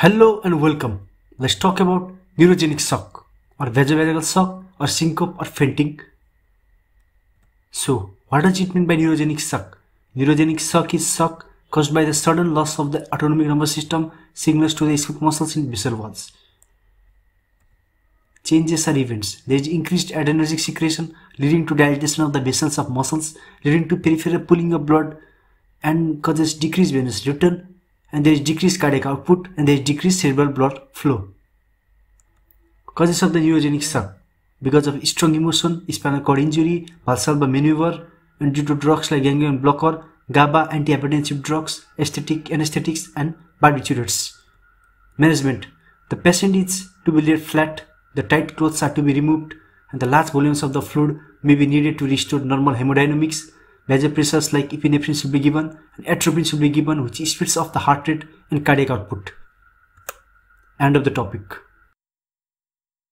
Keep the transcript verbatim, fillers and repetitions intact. Hello and welcome. Let's talk about neurogenic shock or vasovagal shock or syncope or fainting. So, what does it mean by neurogenic shock? Neurogenic shock is shock caused by the sudden loss of the autonomic nervous system signals to the escape muscles in visceral walls. Changes are events. There is increased adrenergic secretion leading to dilatation of the vessels of muscles, leading to peripheral pooling of blood and causes decreased venous return. And there is decreased cardiac output and there is decreased cerebral blood flow. Causes of the neurogenic shock: because of strong emotion, spinal cord injury, Valsalva maneuver, and due to drugs like ganglion blocker, GABA, antihypertensive drugs, aesthetic, anesthetics, and barbiturates. Management: the patient is to be laid flat, the tight clothes are to be removed, and the large volumes of the fluid may be needed to restore normal hemodynamics. Vasopressors like epinephrine should be given and atropine should be given, which speeds off the heart rate and cardiac output. End of the topic.